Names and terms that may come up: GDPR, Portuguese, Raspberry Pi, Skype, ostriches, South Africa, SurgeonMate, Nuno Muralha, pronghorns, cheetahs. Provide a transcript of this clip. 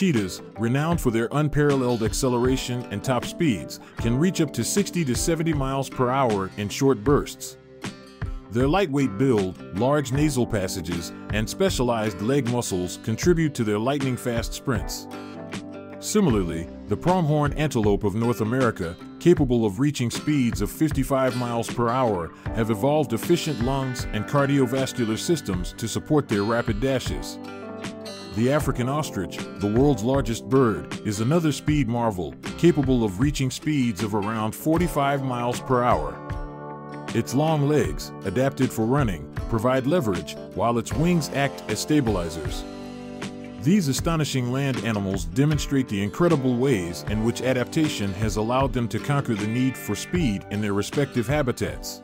cheetahs, renowned for their unparalleled acceleration and top speeds, can reach up to 60 to 70 miles per hour in short bursts. Their lightweight build, large nasal passages, and specialized leg muscles contribute to their lightning-fast sprints. Similarly, the pronghorn antelope of North America, capable of reaching speeds of 55 miles per hour, have evolved efficient lungs and cardiovascular systems to support their rapid dashes. The African ostrich, the world's largest bird, is another speed marvel, capable of reaching speeds of around 45 miles per hour. Its long legs, adapted for running, provide leverage, while its wings act as stabilizers. These astonishing land animals demonstrate the incredible ways in which adaptation has allowed them to conquer the need for speed in their respective habitats.